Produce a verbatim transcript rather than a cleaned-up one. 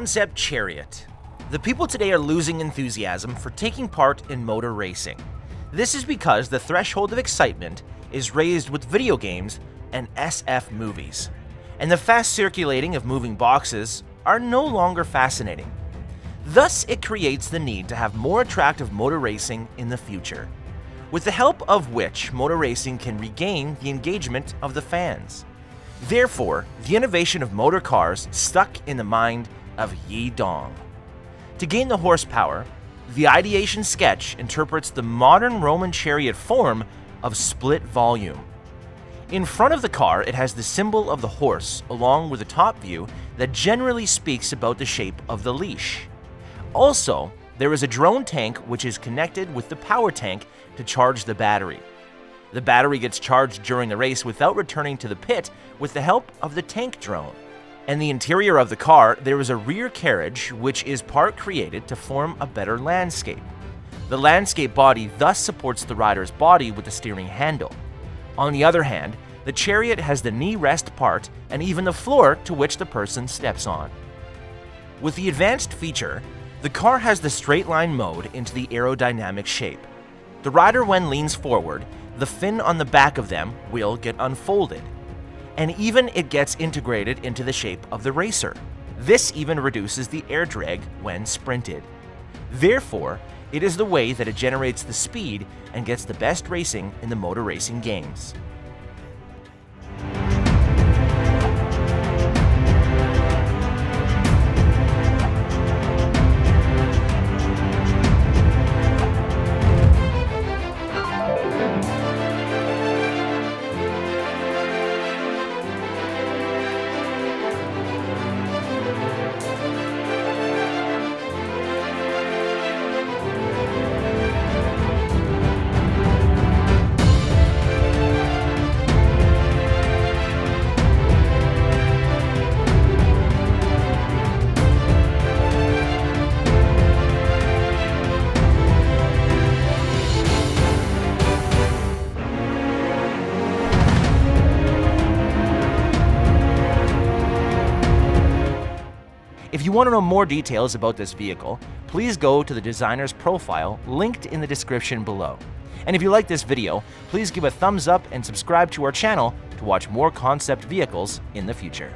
Concept Chariot. The people today are losing enthusiasm for taking part in motor racing. This is because the threshold of excitement is raised with video games and S F movies, and the fast circulating of moving boxes are no longer fascinating. Thus, it creates the need to have more attractive motor racing in the future, with the help of which motor racing can regain the engagement of the fans. Therefore, the innovation of motor cars stuck in the mind of Yi Dong. To gain the horsepower, the ideation sketch interprets the modern Roman chariot form of split volume. In front of the car, it has the symbol of the horse along with a top view that generally speaks about the shape of the leash. Also, there is a drone tank which is connected with the power tank to charge the battery. The battery gets charged during the race without returning to the pit with the help of the tank drone. In the interior of the car, there is a rear carriage which is part created to form a better landscape. The landscape body thus supports the rider's body with the steering handle. On the other hand, the chariot has the knee rest part and even the floor to which the person steps on. With the advanced feature, the car has the straight line mode into the aerodynamic shape. The rider, when leans forward, the fin on the back of them will get unfolded, and even it gets integrated into the shape of the racer. This even reduces the air drag when sprinted. Therefore, it is the way that it generates the speed and gets the best racing in the motor racing games. If you want to know more details about this vehicle, please go to the designer's profile linked in the description below. And if you like this video, please give a thumbs up and subscribe to our channel to watch more concept vehicles in the future.